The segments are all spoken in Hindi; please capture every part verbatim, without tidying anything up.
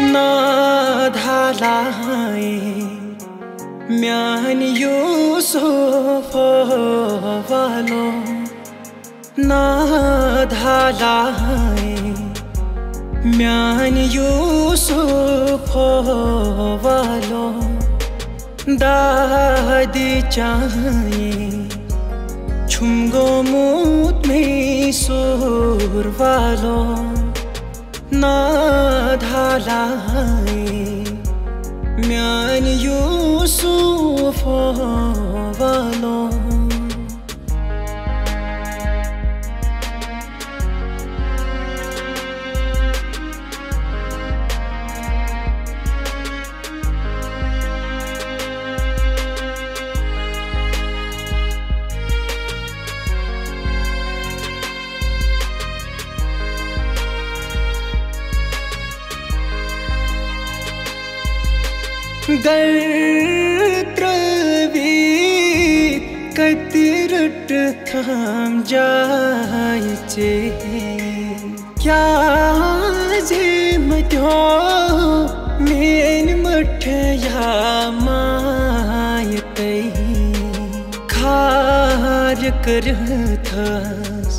नाधालाए म्यान यूसुफ वालो नाधालाए म्यान यूसुफ वालो दादी चाहिए छुमगो मूत में सुर वालो नाधालाए म्यान यूसुफ वालो गर्त्रवी कतिरट थाम जायचे क्या जे मध्यो मेन मठ या मायते खार कर थास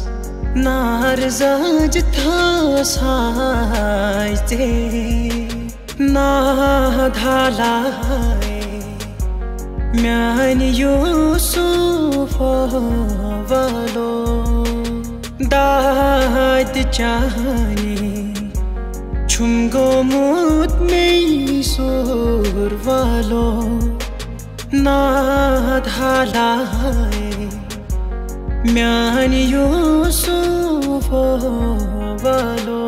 नार जाज थास हायचे नाधालाए म्यान यूसुफ वालो दाद चाहने छुमगो मूत में सुर वालो नाधालाए म्यान यूसुफ वालो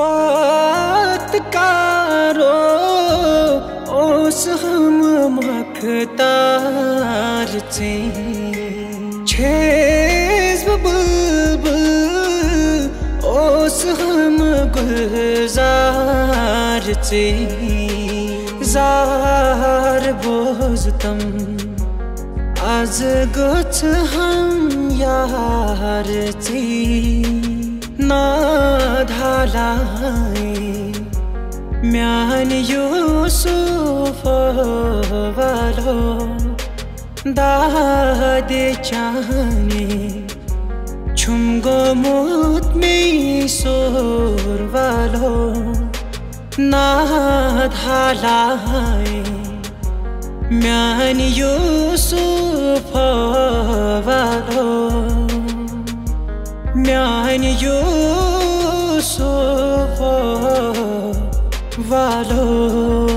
पात कारो ओस हम मखतार से छेज़ बुलबुल ओस हम गुलजार से जार बोजतम आज गुछ हम यार से नाधालाए म्यान यूसुफ वालो दादे चाहने छुमगो मूत में सुर वालो नाधालाए म्यान यूसुफ वालो म्यान यूसुफ वालो।